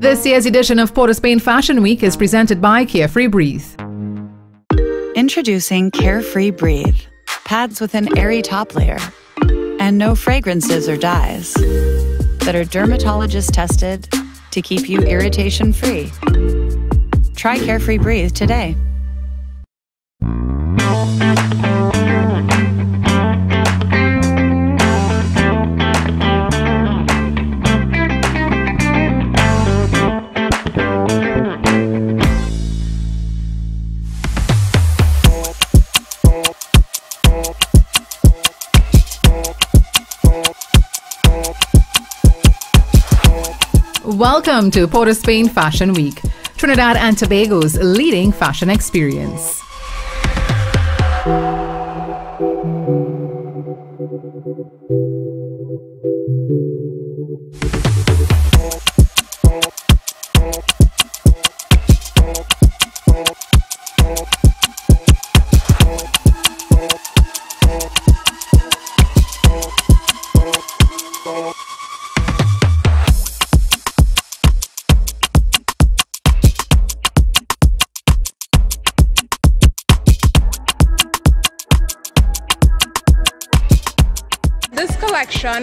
This year's edition of Port of Spain Fashion Week is presented by Carefree Breathe. Introducing Carefree Breathe. Pads with an airy top layer and no fragrances or dyes that are dermatologist tested to keep you irritation free. Try Carefree Breathe today. Welcome to Port of Spain Fashion Week, Trinidad and Tobago's leading fashion experience.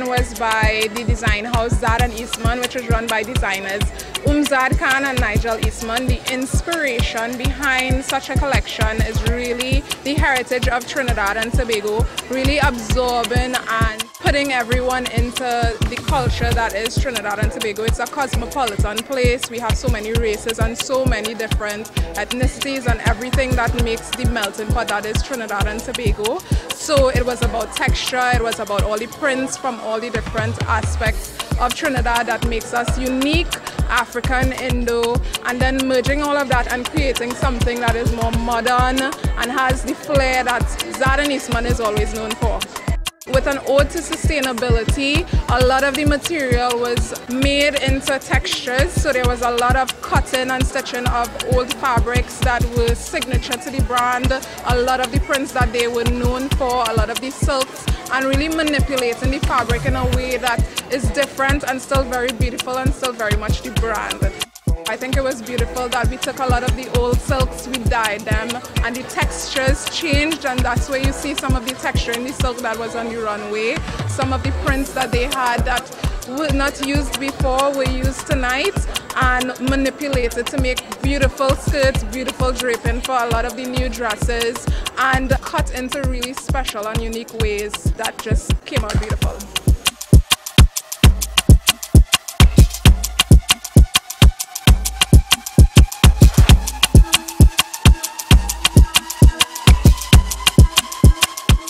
Was by the design house Zadd & Eastman, which was run by designers Umzad Khan and Nigel Eastman. The inspiration behind such a collection is really the heritage of Trinidad and Tobago, really absorbing and putting everyone into the culture that is Trinidad and Tobago. It's a cosmopolitan place. We have so many races and so many different ethnicities and everything that makes the melting pot that is Trinidad and Tobago. So it was about texture, it was about all the prints from all the different aspects of Trinidad that makes us unique, African, Indo, and then merging all of that and creating something that is more modern and has the flair that Zadd & Eastman is always known for. With an ode to sustainability, a lot of the material was made into textures, so there was a lot of cutting and stitching of old fabrics that were signature to the brand, a lot of the prints that they were known for, a lot of the silks, and really manipulating the fabric in a way that is different and still very beautiful and still very much the brand. I think it was beautiful that we took a lot of the old silks, we dyed them, and the textures changed, and that's where you see some of the texture in the silk that was on the runway. Some of the prints that they had that were not used before were used tonight and manipulated to make beautiful skirts, beautiful draping for a lot of the new dresses, and cut into really special and unique ways that just came out beautiful.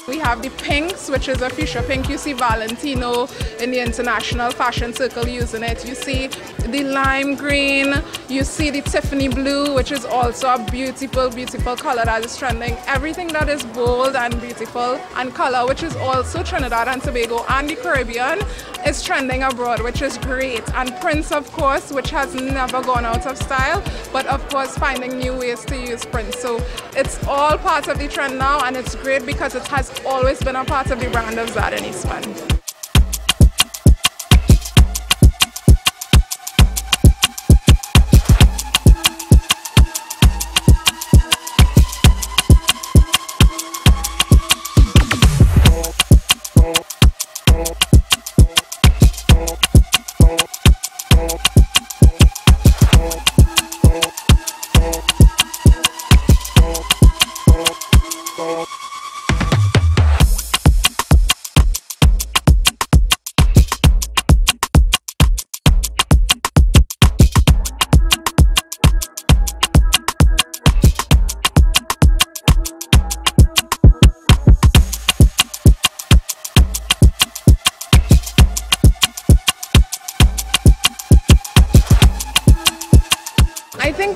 We have the pinks, which is a fuchsia pink. You see Valentino in the international fashion circle using it. You see the lime green. You see the Tiffany blue, which is also a beautiful, beautiful color that is trending. Everything that is bold and beautiful and color, which is also Trinidad and Tobago and the Caribbean, is trending abroad, which is great. And prints, of course, which has never gone out of style, but of course finding new ways to use prints. So it's all part of the trend now, and it's great because it has always been a part of the brand of Zadd & Eastman.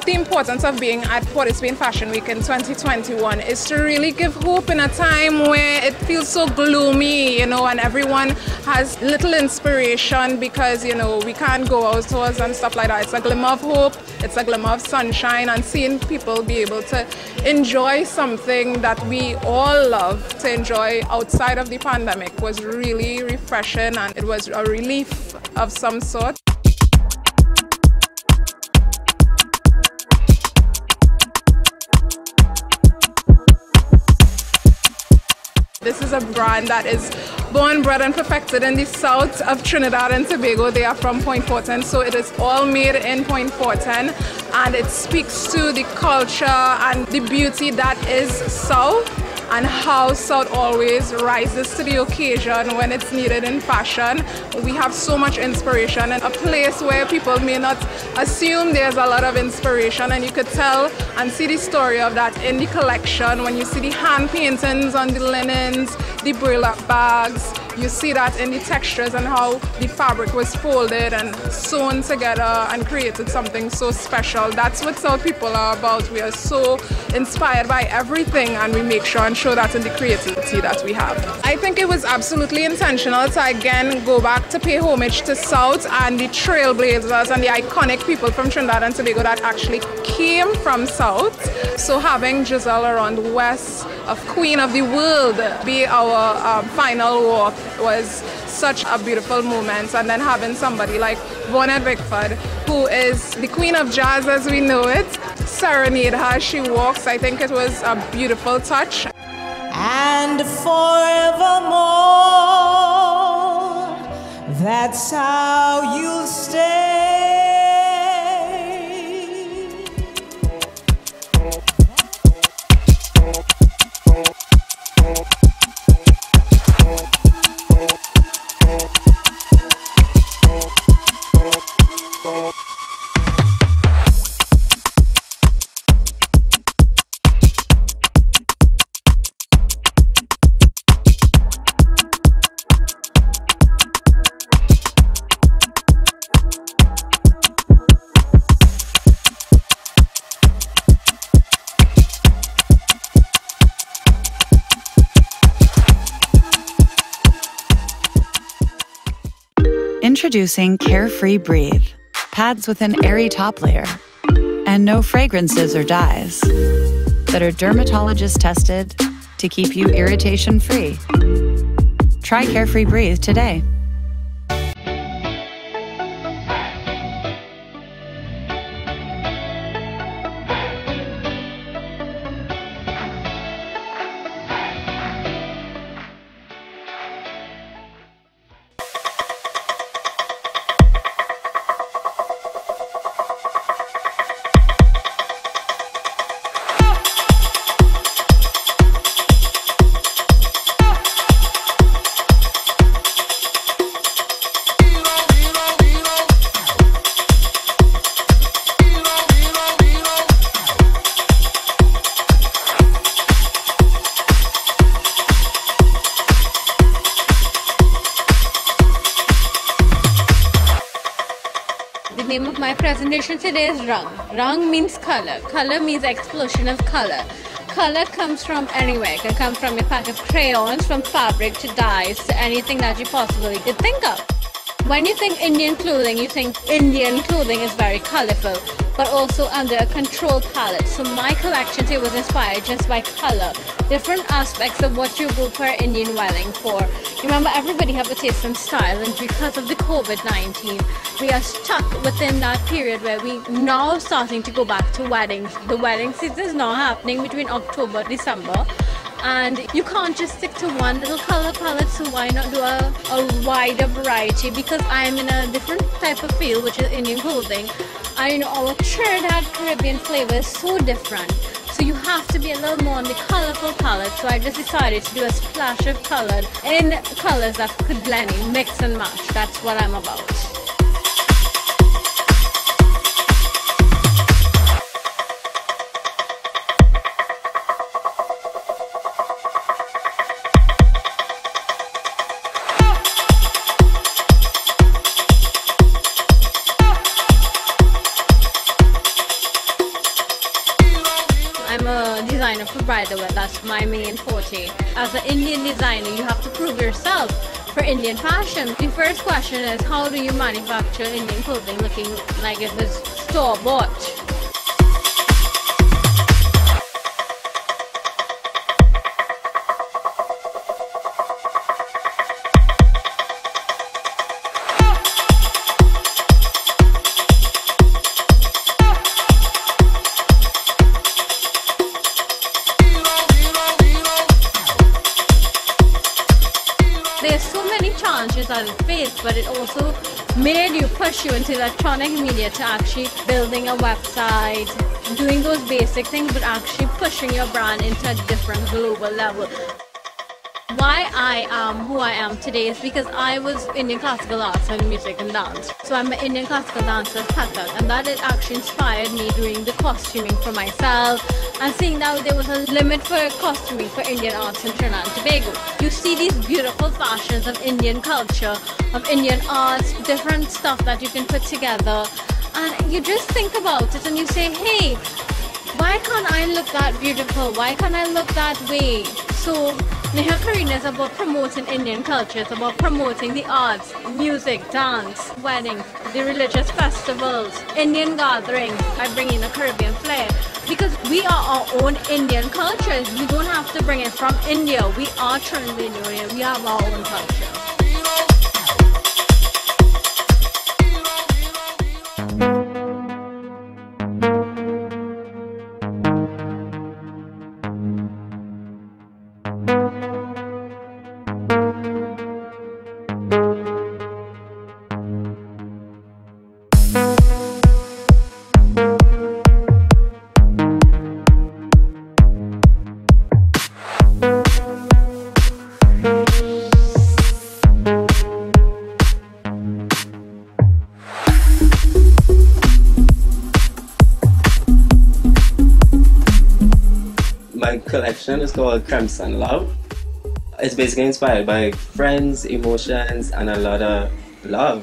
The importance of being at Port of Spain Fashion Week in 2021 is to really give hope in a time where it feels so gloomy, you know, and everyone has little inspiration because, you know, we can't go outdoors and stuff like that. It's a glimmer of hope, it's a glimmer of sunshine, and seeing people be able to enjoy something that we all love to enjoy outside of the pandemic was really refreshing, and it was a relief of some sort. This is a brand that is born, bred, and perfected in the south of Trinidad and Tobago. They are from Point Fortin, so it is all made in Point Fortin, and it speaks to the culture and the beauty that is South, and how South always rises to the occasion when it's needed in fashion. We have so much inspiration, and a place where people may not assume there's a lot of inspiration, and you could tell and see the story of that in the collection when you see the hand paintings on the linens, the burlap bags. You see that in the textures and how the fabric was folded and sewn together and created something so special. That's what South people are about. We are so inspired by everything, and we make sure and show that in the creativity that we have. I think it was absolutely intentional to again go back to pay homage to South and the trailblazers and the iconic people from Trinidad and Tobago that actually came from South. So having Giselle La Ronde-West, a queen of the world, be our final walk was such a beautiful moment. And then having somebody like Vonette Vickford, who is the queen of jazz as we know it, serenade her as she walks. I think it was a beautiful touch. And forevermore, that's how you'll stay. Introducing Carefree Breathe, pads with an airy top layer and no fragrances or dyes that are dermatologist tested to keep you irritation free. Try Carefree Breathe today. Today is rang. Rang means color. Color means explosion of color. Color comes from anywhere. It can come from a pack of crayons, from fabric to dyes to anything that you possibly could think of. When you think Indian clothing, you think Indian clothing is very colorful, but also under a controlled palette. So my collection today was inspired just by color, different aspects of what you would wear Indian wedding for. Remember, everybody have a taste in style, and because of the COVID-19, we are stuck within that period where we now starting to go back to weddings. The wedding season is now happening between October and December. And you can't just stick to one little color palette, so why not do a wider variety? Because I'm in a different type of field, which is Indian clothing. I know our Trinidad Caribbean flavor is so different, so you have to be a little more on the colorful palette. So I just decided to do a splash of color in colors that could blend in, mix and match. That's what I'm about. That's my main forte. As an Indian designer, you have to prove yourself for Indian fashion. The first question is, how do you manufacture Indian clothing looking like it was store-bought? it, but it also made you push you into electronic media to actually building a website, doing those basic things, but actually pushing your brand into a different global level. Why I am who I am today is because I was Indian classical arts and music and dance. So I'm an Indian classical dancer, Kathak, and that it actually inspired me doing the costuming for myself and seeing that there was a limit for costuming for Indian arts in Trinidad and Tobago. You see these beautiful fashions of Indian culture, of Indian arts, different stuff that you can put together, and you just think about it and you say, hey, why can't I look that beautiful? Why can't I look that way? So Neha Karina is about promoting Indian culture. It's about promoting the arts, music, dance, weddings, the religious festivals, Indian gatherings. I bring in a Caribbean flair because we are our own Indian culture. We don't have to bring it from India. We are Trinidadian. We have our own culture. Collection is called Crimson Love. It's basically inspired by friends, emotions, and a lot of love.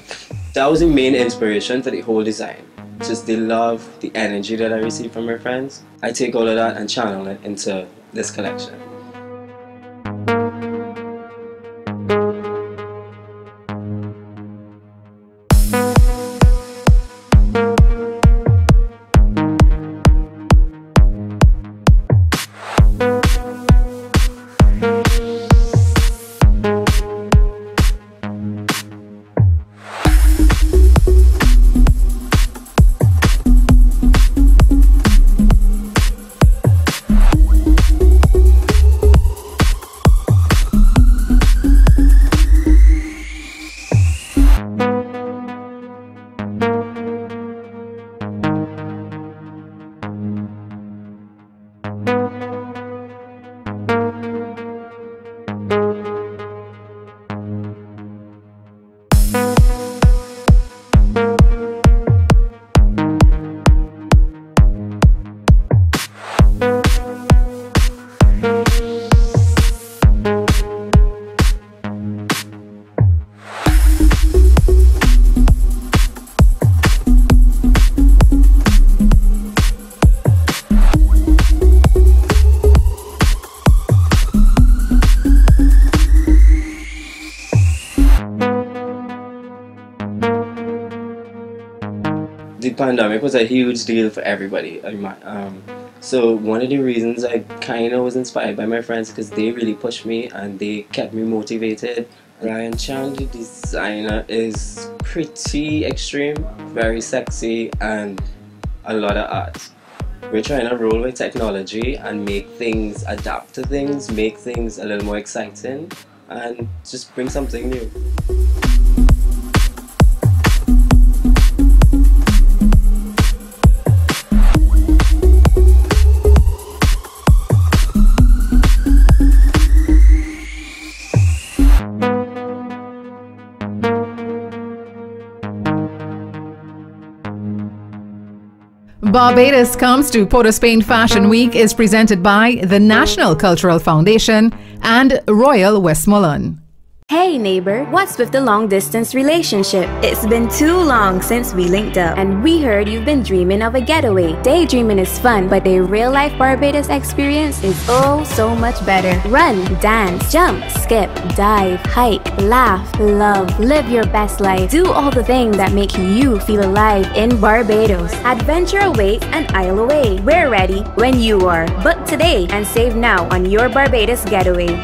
That was the main inspiration for the whole design. Just the love, the energy that I received from my friends. I take all of that and channel it into this collection. Pandemic was a huge deal for everybody. So one of the reasons I kind of was inspired by my friends because they really pushed me and they kept me motivated. Ryan Chan, the designer, is pretty extreme, very sexy, and a lot of art. We're trying to roll with technology and make things adapt to things, make things a little more exciting, and just bring something new. Barbados Comes to Port of Spain Fashion Week is presented by the National Cultural Foundation and Royal Westmoreland. Hey neighbor, what's with the long-distance relationship? It's been too long since we linked up, and we heard you've been dreaming of a getaway. Daydreaming is fun, but the real-life Barbados experience is oh so much better. Run, dance, jump, skip, dive, hike, laugh, love, live your best life. Do all the things that make you feel alive in Barbados. Adventure awaits an isle away. We're ready when you are. Book today and save now on your Barbados getaway.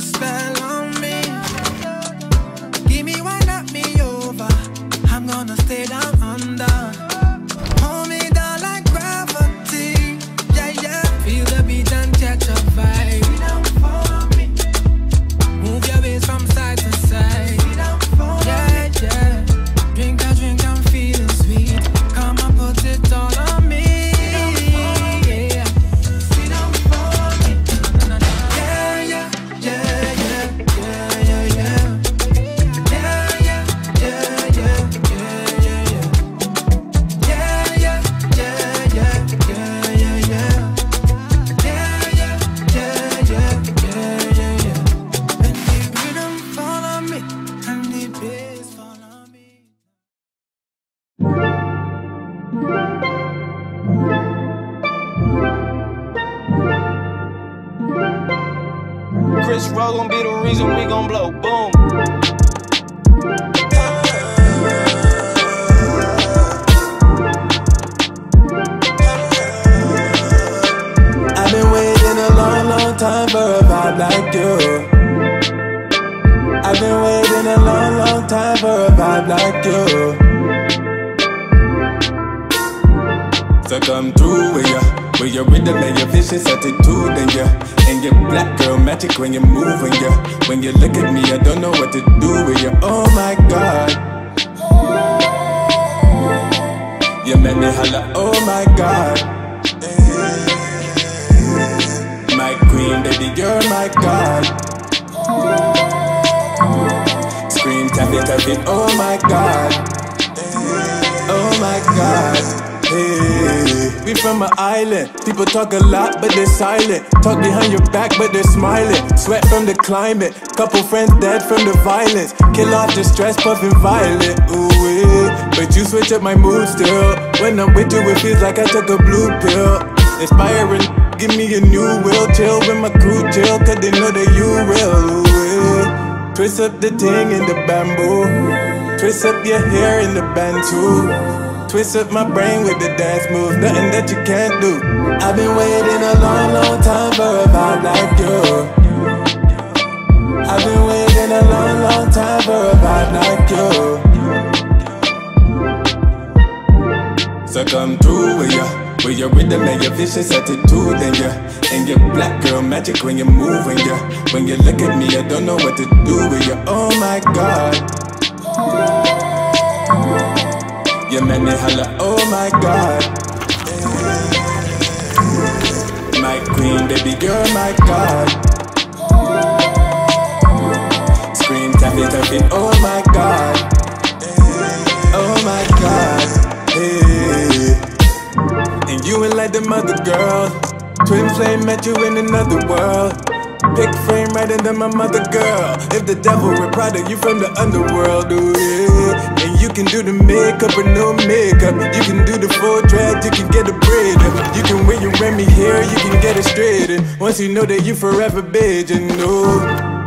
a spell on me. Give me one, knock me over. I'm gonna stay down under. Hold me down like gravity. Yeah, yeah. Feel the beat and catch a vibe. Sit down for me. Move your waist from side to side. Sit down for yeah, me. Yeah. Drink a drink, I'm feeling sweet. Come and put it all on me. When you're moving, yeah. When you look at me, I don't know what to do with you. Oh my God. You made me holla, oh my God. My queen, baby, you're my God. Scream, tap it, oh my God. Oh my God. Hey, we from an island. People talk a lot, but they're silent. Talk behind your back, but they're smiling. Sweat from the climate. Couple friends dead from the violence. Kill off the stress, puffin' violet. Ooh-wee. But you switch up my mood still. When I'm with you, it feels like I took a blue pill. Inspiring, give me a new will. Chill with my crew, chill, cause they know that you will. Ooh-wee. Twist up the thing in the bamboo. Twist up your hair in the bantu. Twist up my brain with the dance moves, nothing that you can't do. I've been waiting a long, long time for a vibe like you. I've been waiting a long, long time for a vibe like you. So come through with ya, with your rhythm and your vicious attitude and ya, and your black girl magic when you're moving ya. When you look at me, I don't know what to do with ya. Oh my God. You made me holla, oh my God. My queen, baby, you're my God. Scream, tap it, oh my God. Oh my God, hey. And you ain't like them other girls. Twin flame met you in another world. Pick frame right into my mother girl. If the devil were prouder, you from the underworld, ooh yeah. You can do the makeup or no makeup. You can do the full drag, you can get a braid up. You can wear your Remy hair, you can get it straightened. Once you know that you forever bitch, and no,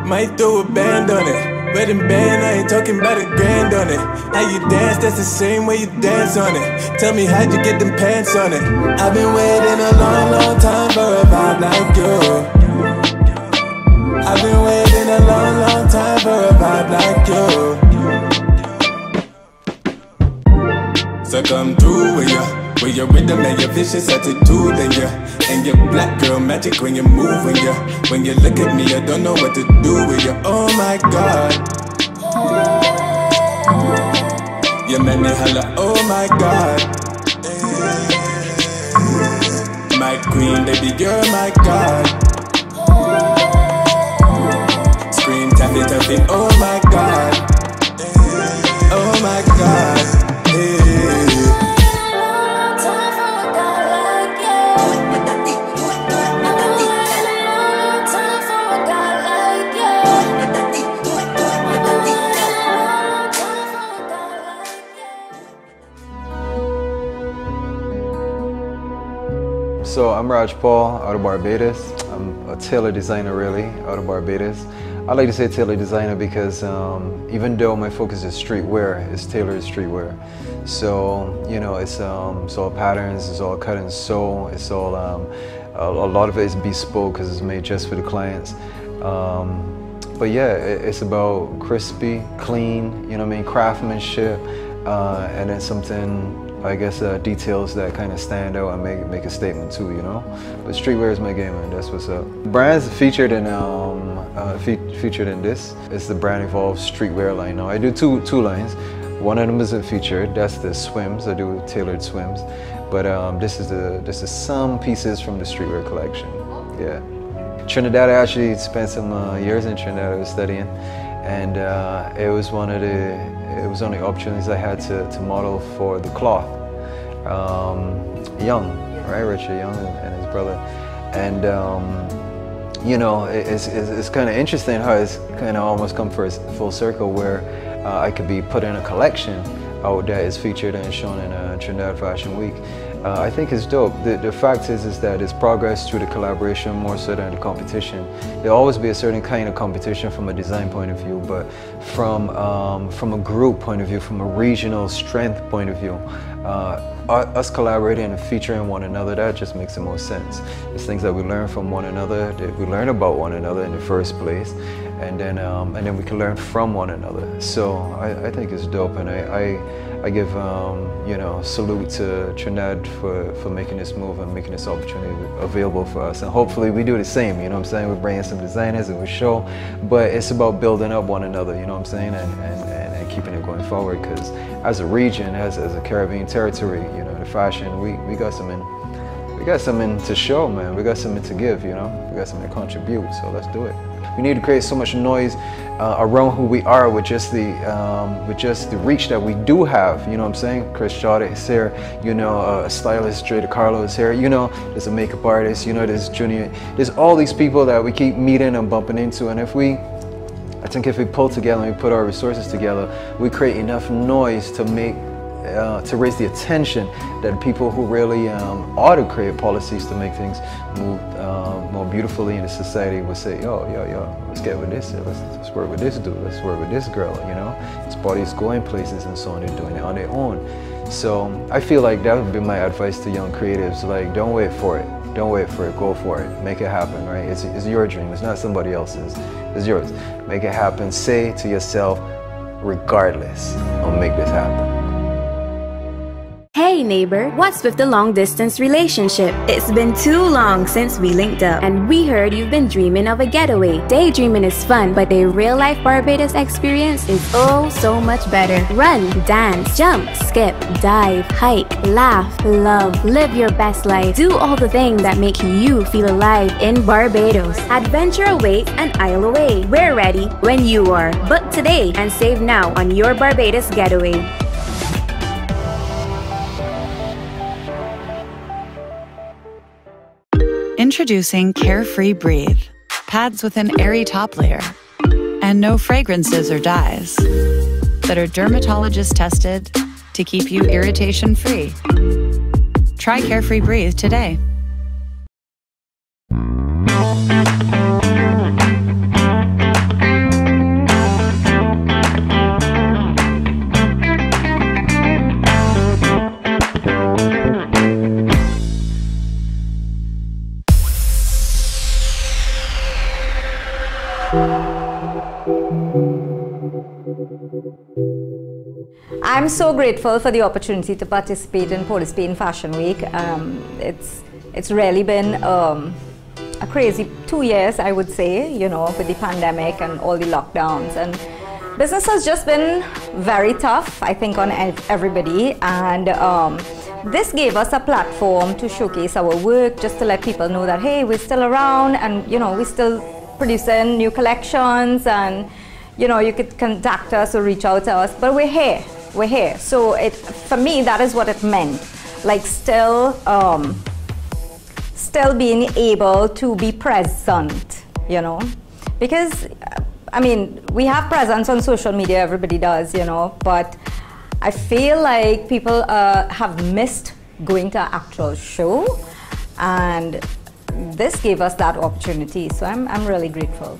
might throw a band on it. Wedding band, I ain't talking about a grand on it. How you dance, that's the same way you dance on it. Tell me how'd you get them pants on it. I've been waiting a long, long time for a vibe like you. I've been waiting a long, long time for a vibe like you. So come through with your rhythm and your vicious attitude and your black girl magic when you're moving ya. When you look at me, I don't know what to do with ya. Oh my God. You made me holla, oh my God. My queen, baby, you're my God. Scream, tap it, oh my God. Oh my God. So I'm Raj Paul, out of Barbados. I'm a tailor designer really, out of Barbados. I like to say tailor designer because even though my focus is streetwear, it's tailored streetwear. So, you know, it's all patterns, it's all cut and sew, it's all, a lot of it is bespoke because it's made just for the clients. But yeah, it's about crispy, clean, you know what I mean, craftsmanship, and then something, I guess, details that kind of stand out and make a statement too, you know? But streetwear is my game, man, that's what's up. Brands featured in this. It's the Brand Evolve streetwear line now. I do two lines. One of them isn't featured, that's the swims. I do tailored swims. But this is some pieces from the streetwear collection, yeah. Trinidad, I actually spent some years in Trinidad. I was studying, and it was one of the opportunities I had to model for the cloth. Young, right? Richard Young and his brother. And you know, it's kind of interesting how it's kind of almost come full circle, where I could be put in a collection out that is featured and shown in Trinidad Fashion Week. I think it's dope. The fact is that it's progress through the collaboration more so than the competition. There'll always be a certain kind of competition from a design point of view, but from a group point of view, from a regional strength point of view, us collaborating and featuring one another, that just makes the most sense. It's things that we learn from one another, that we learn about one another in the first place, and then we can learn from one another. So I think it's dope, and I give you know, salute to Trinidad for making this move and making this opportunity available for us. And hopefully we do the same, you know what I'm saying? We're bringing some designers and we show, but it's about building up one another, you know what I'm saying? And keeping it going forward, because as a region, as a Caribbean territory, you know, the fashion, we got something, to show, man. We got something to give, you know? We got something to contribute, so let's do it. We need to create so much noise around who we are with just the reach that we do have, you know what I'm saying? Chris Chada is here, you know, a stylist, Dre DeCarlo is here, you know, there's a makeup artist, you know, there's Junior, there's all these people that we keep meeting and bumping into, and I think if we pull together and we put our resources together, we create enough noise to make to raise the attention that people who really ought to create policies to make things move more beautifully in the society would say, yo, let's get with this, let's work with this dude, let's work with this girl, you know? This body's going places and so on, they're doing it on their own. So I feel like that would be my advice to young creatives, like, don't wait for it. Don't wait for it, go for it, make it happen, right? It's your dream, it's not somebody else's, it's yours. Make it happen, say to yourself, regardless, I'll make this happen. Hey neighbor, what's with the long distance relationship? It's been too long since we linked up, and we heard you've been dreaming of a getaway. Daydreaming is fun, but a real life Barbados experience is oh so much better. Run, dance, jump, skip, dive, hike, laugh, love, live your best life. Do all the things that make you feel alive in Barbados. Adventure awaits an isle away. We're ready when you are. Book today and save now on your Barbados getaway. Introducing Carefree Breathe, pads with an airy top layer and no fragrances or dyes that are dermatologist tested to keep you irritation free. Try Carefree Breathe today. I'm so grateful for the opportunity to participate in Port of Spain Fashion Week. It's really been a crazy 2 years, I would say, you know, with the pandemic and all the lockdowns. And business has just been very tough, I think, on everybody. And this gave us a platform to showcase our work, just to let people know that, hey, we're still around and, you know, we're still producing new collections, and, you know, you could contact us or reach out to us, but we're here. We're here. So for me, that is what it meant. Like still being able to be present, you know? Because, I mean, we have presence on social media, everybody does, you know, but I feel like people have missed going to an actual show, and this gave us that opportunity. So I'm really grateful.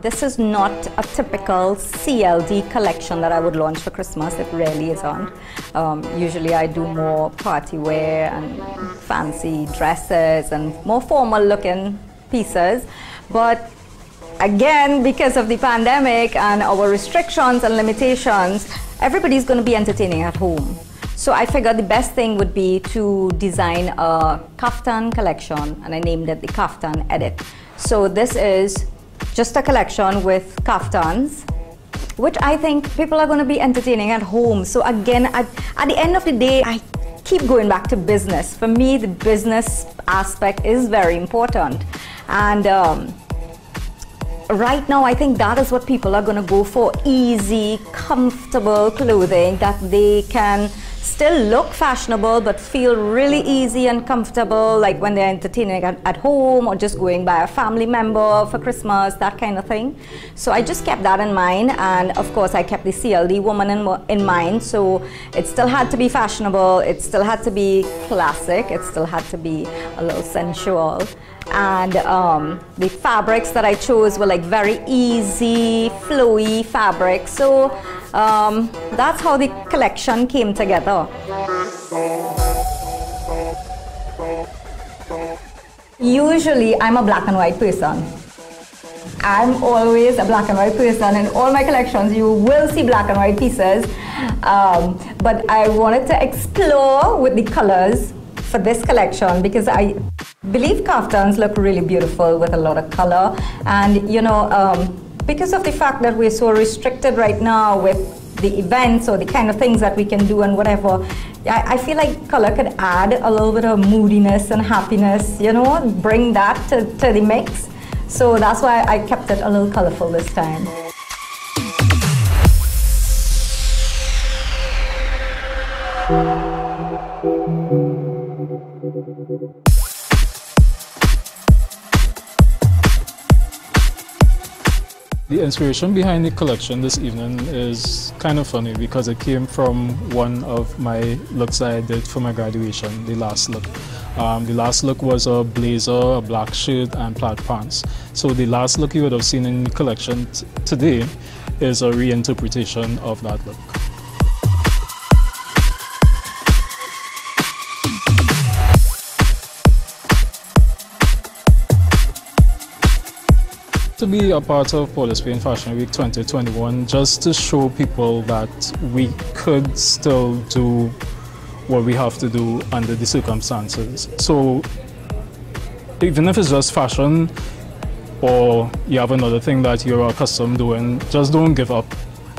This is not a typical CLD collection that I would launch for Christmas. It really isn't. Usually I do more party wear and fancy dresses and more formal looking pieces, but again, because of the pandemic and our restrictions and limitations, everybody's going to be entertaining at home. So I figured the best thing would be to design a kaftan collection, and I named it the Kaftan Edit. So this is just a collection with kaftans, which I think people are going to be entertaining at home. So again, at the end of the day, I keep going back to business. For me, the business aspect is very important, and right now I think that is what people are going to go for: easy, comfortable clothing that they can still look fashionable but feel really easy and comfortable, like when they're entertaining at home or just going by a family member for Christmas, that kind of thing. So I just kept that in mind, and of course I kept the CLD woman in mind. So it still had to be fashionable, it still had to be classic, it still had to be a little sensual. And the fabrics that I chose were like very easy, flowy fabrics. So that's how the collection came together. Usually I'm a black and white person. I'm always a black and white person. In all my collections you will see black and white pieces, but I wanted to explore with the colors for this collection, because I believe kaftans look really beautiful with a lot of color. And you know, because of the fact that we're so restricted right now with the events or the kind of things that we can do and whatever, I feel like color could add a little bit of moodiness and happiness, you know, bring that to the mix. So that's why I kept it a little colorful this time. The inspiration behind the collection this evening is kind of funny, because it came from one of my looks I did for my graduation, the last look. The last look was a blazer, a black shirt, and plaid pants. So the last look you would have seen in the collection today is a reinterpretation of that look. To be a part of Port of Spain Fashion Week 2021, just to show people that we could still do what we have to do under the circumstances. So even if it's just fashion, or you have another thing that you're accustomed to doing, just don't give up,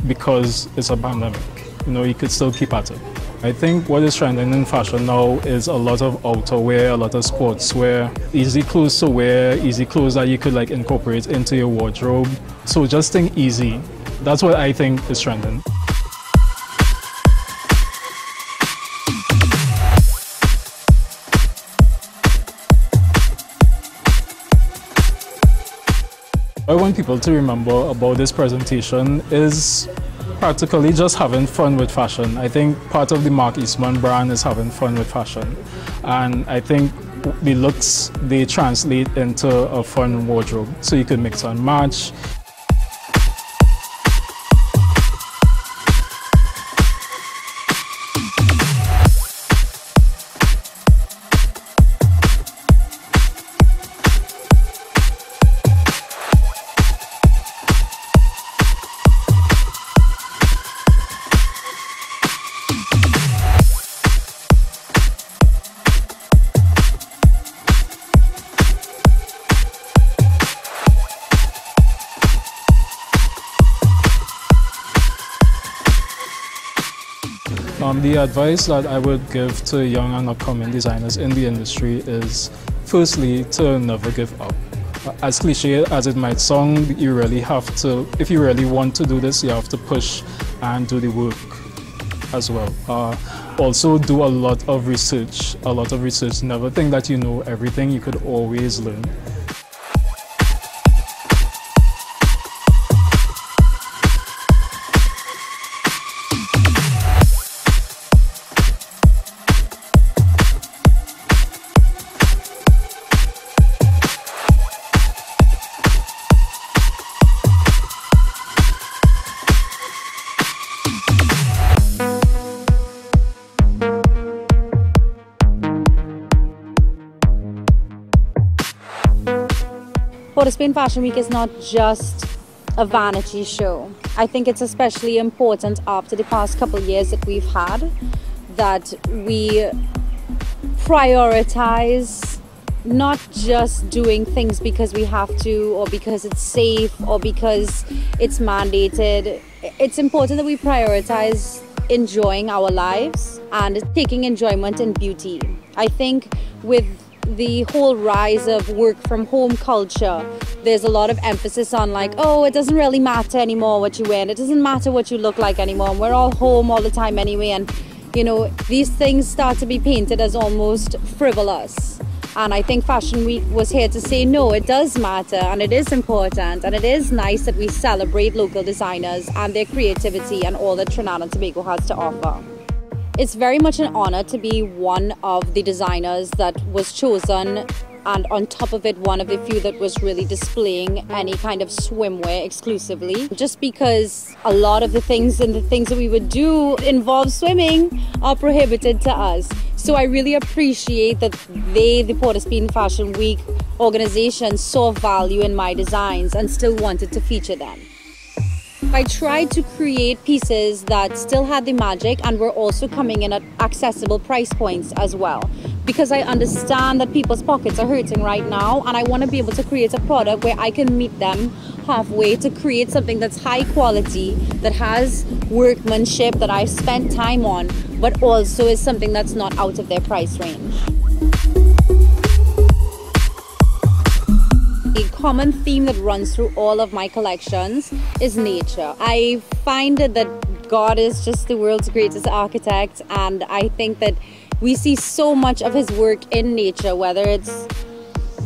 because it's a pandemic. You know, you could still keep at it. I think what is trending in fashion now is a lot of outerwear, a lot of sportswear, easy clothes to wear, easy clothes that you could like incorporate into your wardrobe. So just think easy. That's what I think is trending. I want people to remember about this presentation is practically just having fun with fashion. I think part of the Mark Eastman brand is having fun with fashion, and I think the looks, they translate into a fun wardrobe, so you can mix and match. The advice that I would give to young and upcoming designers in the industry is, firstly, to never give up. As cliche as it might sound, you really have to, if you really want to do this, you have to push and do the work as well. Also do a lot of research, never think that you know everything, you could always learn. Port of Spain Fashion Week is not just a vanity show. I think it's especially important after the past couple of years that we've had, that we prioritize not just doing things because we have to, or because it's safe, or because it's mandated. It's important that we prioritize enjoying our lives and taking enjoyment in beauty. I think with the whole rise of work from home culture, there's a lot of emphasis on like, oh, it doesn't really matter anymore what you wear, and it doesn't matter what you look like anymore, and we're all home all the time anyway, and you know, these things start to be painted as almost frivolous. And I think Fashion Week was here to say, no, it does matter, and it is important, and it is nice that we celebrate local designers and their creativity and all that Trinidad and Tobago has to offer. It's very much an honor to be one of the designers that was chosen, and on top of it, one of the few that was really displaying any kind of swimwear exclusively. Just because a lot of the things and the things that we would do involve swimming are prohibited to us. So I really appreciate that they, the Port of Spain Fashion Week organization, saw value in my designs and still wanted to feature them. I tried to create pieces that still had the magic and were also coming in at accessible price points as well, because I understand that people's pockets are hurting right now, and I want to be able to create a product where I can meet them halfway to create something that's high quality, that has workmanship that I've spent time on, but also is something that's not out of their price range. A common theme that runs through all of my collections is nature. I find that God is just the world's greatest architect, and I think that we see so much of his work in nature, whether it's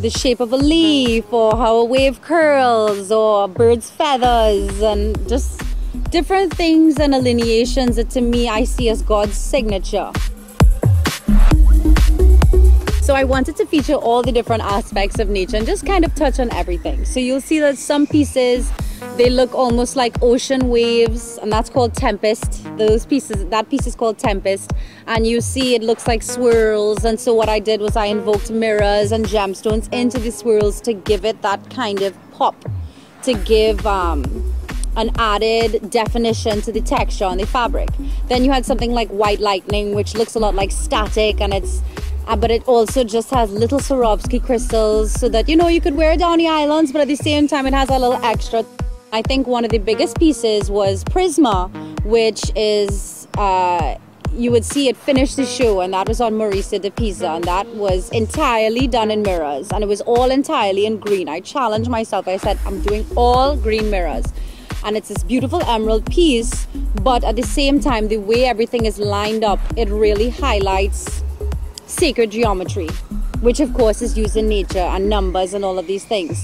the shape of a leaf, or how a wave curls, or a bird's feathers, and just different things and alineations that to me I see as God's signature. So I wanted to feature all the different aspects of nature and just kind of touch on everything. So you'll see that some pieces, they look almost like ocean waves, and that's called tempest. That piece is called tempest, and you see it looks like swirls. And so what I did was I invoked mirrors and gemstones into the swirls to give it that kind of pop, to give an added definition to the texture on the fabric. Then you had something like white lightning, which looks a lot like static, and but it also just has little Swarovski crystals, so that, you know, you could wear it down the islands, but at the same time it has a little extra. I think one of the biggest pieces was Prisma, which is, you would see it finish the show, and that was on Mauricia De Peza, and that was entirely done in mirrors, and it was all entirely in green. I challenged myself, I said, I'm doing all green mirrors. And it's this beautiful emerald piece, but at the same time, the way everything is lined up, it really highlights sacred geometry, which of course is used in nature and numbers and all of these things.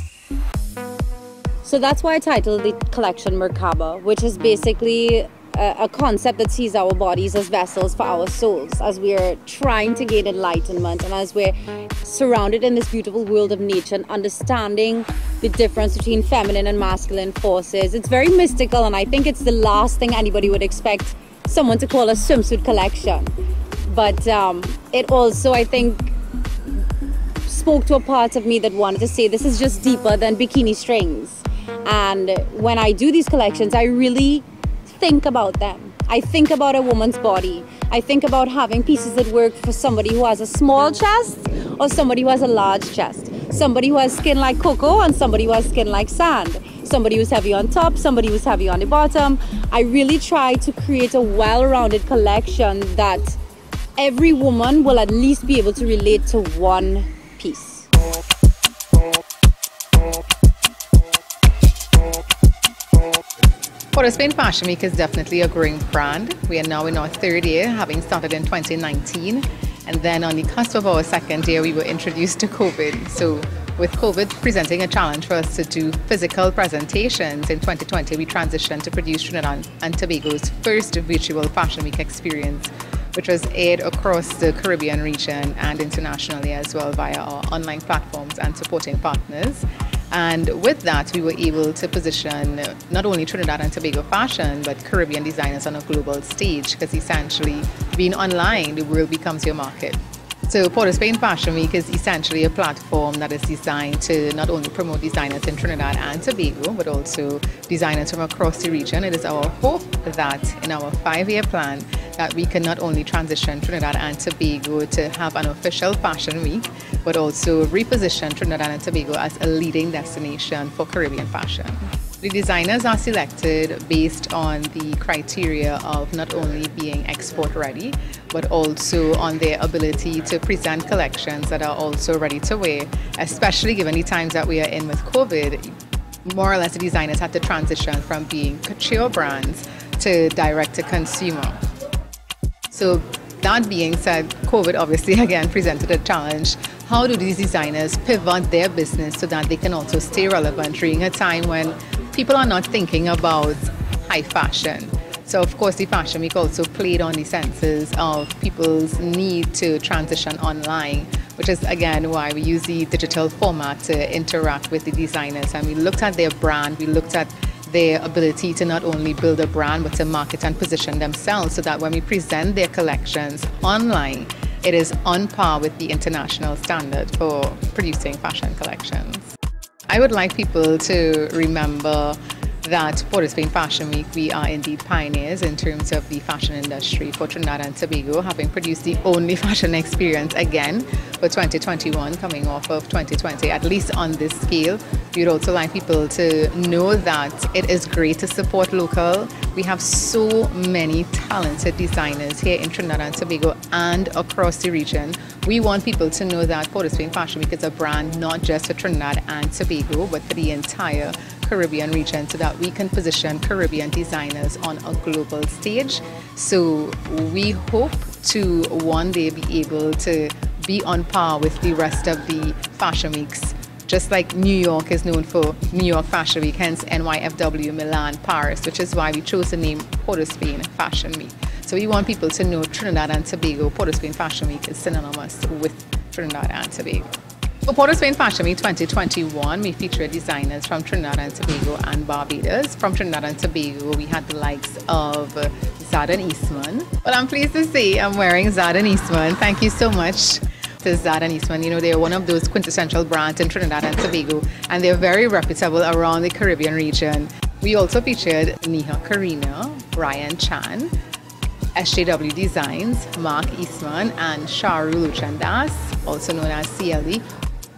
So that's why I titled the collection Merkaba, which is basically a concept that sees our bodies as vessels for our souls, as we are trying to gain enlightenment, and as we're surrounded in this beautiful world of nature and understanding the difference between feminine and masculine forces. It's very mystical, and I think it's the last thing anybody would expect someone to call a swimsuit collection. But it also, I think, spoke to a part of me that wanted to say this is just deeper than bikini strings. And when I do these collections, I really think about them. I think about a woman's body. I think about having pieces that work for somebody who has a small chest or somebody who has a large chest. Somebody who has skin like cocoa and somebody who has skin like sand. Somebody who's heavy on top, somebody who's heavy on the bottom. I really try to create a well-rounded collection that every woman will at least be able to relate to one piece. Port of Spain Fashion Week is definitely a growing brand. We are now in our third year, having started in 2019. And then on the cusp of our second year, we were introduced to COVID. So with COVID presenting a challenge for us to do physical presentations, in 2020, we transitioned to produce Trinidad and Tobago's first virtual Fashion Week experience, which was aired across the Caribbean region and internationally as well via our online platforms and supporting partners. And with that, we were able to position not only Trinidad and Tobago fashion, but Caribbean designers on a global stage, because essentially, being online, the world becomes your market. So Port of Spain Fashion Week is essentially a platform that is designed to not only promote designers in Trinidad and Tobago, but also designers from across the region. It is our hope that in our 5-year plan, that we can not only transition Trinidad and Tobago to have an official fashion week, but also reposition Trinidad and Tobago as a leading destination for Caribbean fashion. The designers are selected based on the criteria of not only being export ready, but also on their ability to present collections that are also ready to wear, especially given the times that we are in with COVID. More or less, the designers have to transition from being couture brands to direct to consumer. So that being said, COVID obviously again presented a challenge. How do these designers pivot their business so that they can also stay relevant during a time when people are not thinking about high fashion? So of course the Fashion Week also played on the senses of people's need to transition online, which is again why we use the digital format to interact with the designers. And we looked at their brand, we looked at their ability to not only build a brand, but to market and position themselves so that when we present their collections online, it is on par with the international standard for producing fashion collections. I would like people to remember that for the Spain Fashion Week, we are indeed pioneers in terms of the fashion industry for Trinidad and Tobago, having produced the only fashion experience again for 2021, coming off of 2020, at least on this scale. We'd also like people to know that it is great to support local. We have so many talented designers here in Trinidad and Tobago and across the region. We want people to know that Port of Spain Fashion Week is a brand not just for Trinidad and Tobago, but for the entire Caribbean region, so that we can position Caribbean designers on a global stage. So we hope to one day be able to be on par with the rest of the fashion weeks. Just like New York is known for New York Fashion Week, hence NYFW, Milan, Paris, which is why we chose the name Port of Spain Fashion Week. So we want people to know Trinidad and Tobago, Port of Spain Fashion Week is synonymous with Trinidad and Tobago. For Port of Spain Fashion Week 2021, we featured designers from Trinidad and Tobago and Barbados. From Trinidad and Tobago, we had the likes of Zadd & Eastman. Well, I'm pleased to say I'm wearing Zadd & Eastman. Thank you so much to Zadd & Eastman. You know, they're one of those quintessential brands in Trinidad and Tobago, and they're very reputable around the Caribbean region. We also featured Neha Karina, Ryan Chan, SJW Designs, Mark Eastman, and Sharul Chandas, also known as CLD.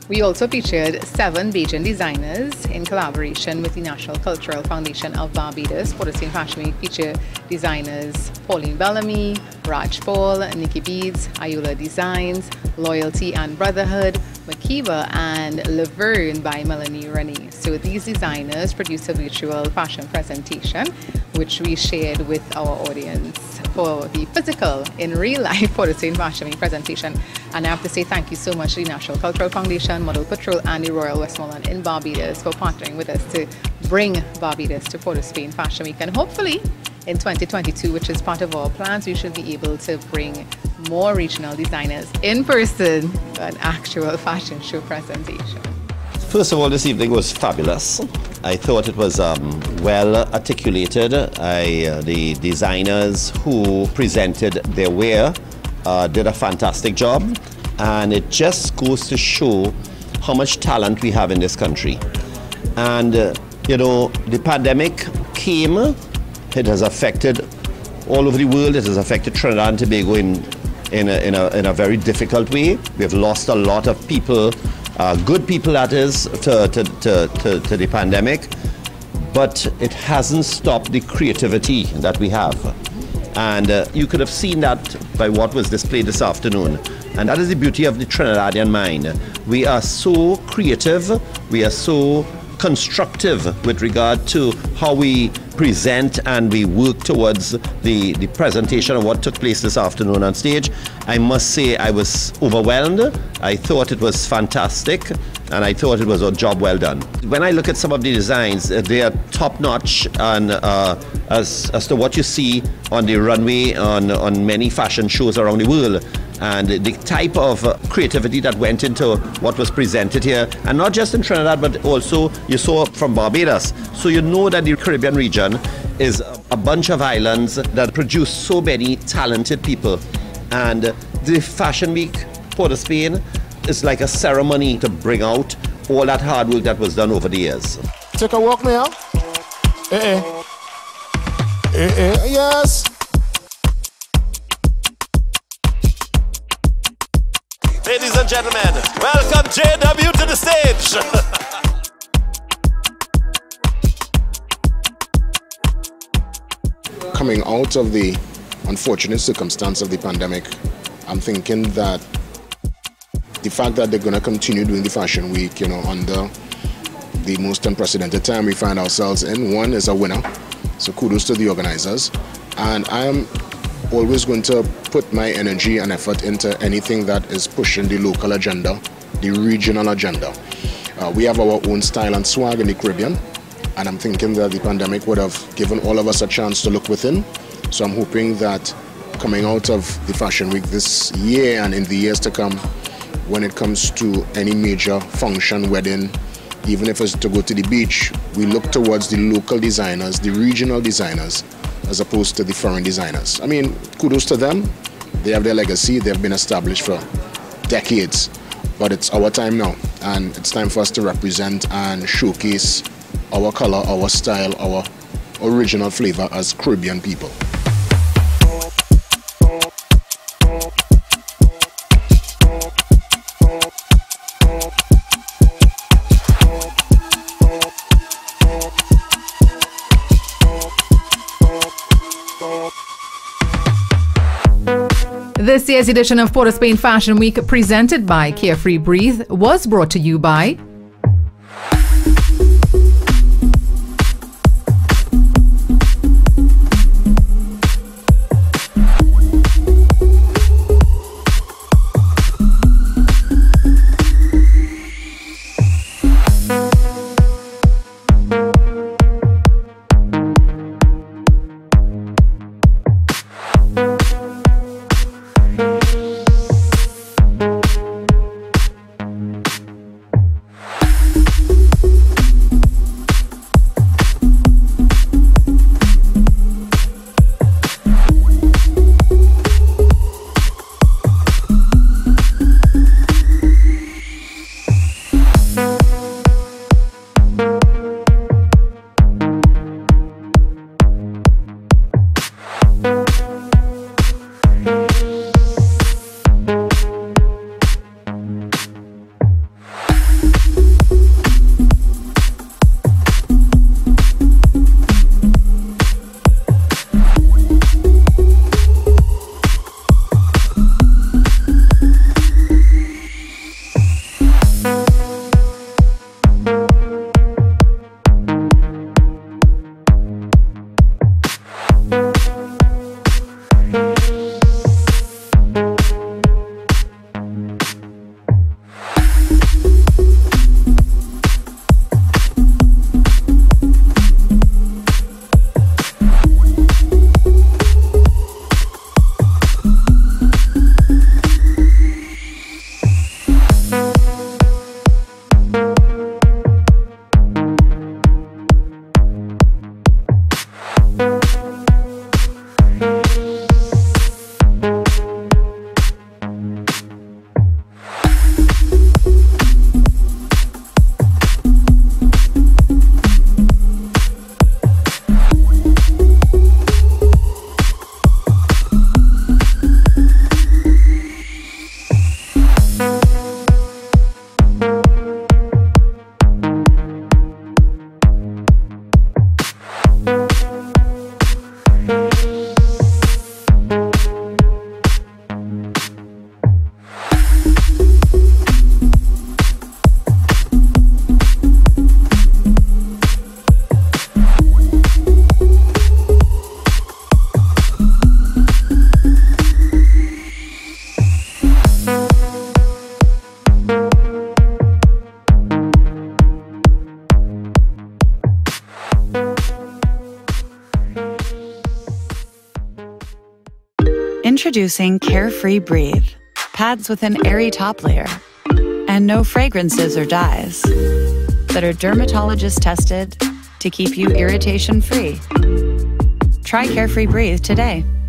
We also featured 7 Bajan designers in collaboration with the National Cultural Foundation of Barbados. Port of Spain Fashion Week featured designers Pauline Bellamy, Raj Paul, Nikki Beads, Ayula Designs, Loyalty and Brotherhood, Merkaba, and Laverne by Melanie Renee. So these designers produced a virtual fashion presentation, which we shared with our audience for the physical, in real life, Port of Spain Fashion Week presentation. And I have to say thank you so much to the National Cultural Foundation, Model Patrol, and the Royal Westmoreland in Barbados for partnering with us to bring Barbados to Port of Spain Fashion Week. And hopefully in 2022, which is part of our plans, we should be able to bring more regional designers in person to an actual fashion show presentation. First of all, this evening was fabulous. I thought it was well articulated. The designers who presented their wear did a fantastic job, and it just goes to show how much talent we have in this country. And you know, the pandemic came, it has affected all over the world, it has affected Trinidad and Tobago in a very difficult way. We have lost a lot of people, good people that is, to the pandemic, but it hasn't stopped the creativity that we have. And you could have seen that by what was displayed this afternoon. And that is the beauty of the Trinidadian mind. We are so creative, we are so constructive with regard to how we present, and we work towards the presentation of what took place this afternoon on stage. I must say I was overwhelmed. I thought it was fantastic, and I thought it was a job well done. When I look at some of the designs, they are top-notch, and as to what you see on the runway on many fashion shows around the world. And the type of creativity that went into what was presented here, and not just in Trinidad, but also you saw from Barbados. So you know that the Caribbean region is a bunch of islands that produce so many talented people. And the Fashion Week Port of Spain is like a ceremony to bring out all that hard work that was done over the years. Take a walk now. Yes. Ladies and gentlemen, welcome JW to the stage. Coming out of the unfortunate circumstance of the pandemic, I'm thinking that the fact that they're going to continue doing the Fashion Week, you know, under the most unprecedented time we find ourselves in, one is a winner. So kudos to the organizers. And I am always going to put my energy and effort into anything that is pushing the local agenda, the regional agenda. We have our own style and swag in the Caribbean. And I'm thinking that the pandemic would have given all of us a chance to look within. So I'm hoping that coming out of the Fashion Week this year and in the years to come, when it comes to any major function, wedding, even if it's to go to the beach, we look towards the local designers, the regional designers, as opposed to the foreign designers. I mean, kudos to them. They have their legacy. They've been established for decades. But it's our time now. And it's time for us to represent and showcase our color, our style, our original flavor as Caribbean people. This year's edition of Port of Spain Fashion Week, presented by Carefree Breathe, was brought to you by Introducing Carefree Breathe, pads with an airy top layer and no fragrances or dyes that are dermatologist tested to keep you irritation free. Try Carefree Breathe today.